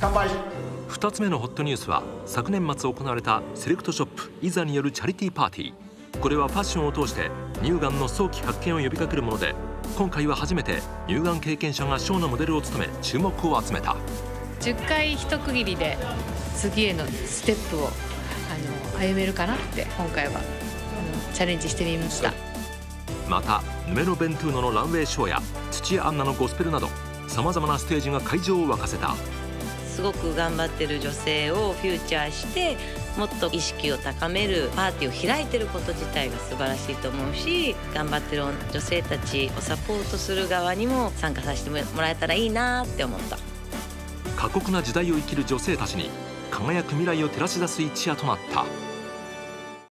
乾杯。2つ目のホットニュースは、昨年末行われたセレクトショップイザによるチャリティーパーティー。これはファッションを通して乳がんの早期発見を呼びかけるもので、今回は初めて乳がん経験者がショーのモデルを務め注目を集めた。10回一区切りで次へのステップを歩めるかなって今回はチャレンジしてみました。またヌメロ・ベントゥーノのランウェイショーや土屋アンナのゴスペルなどさまざまなステージが会場を沸かせた。すごく頑張ってる女性をフューチャーしてもっと意識を高めるパーティーを開いてること自体が素晴らしいと思うし、頑張ってる女性たちをサポートする側にも参加させてもらえたらいいなって思った。過酷な時代を生きる女性たちに輝く未来を照らし出す一夜となった。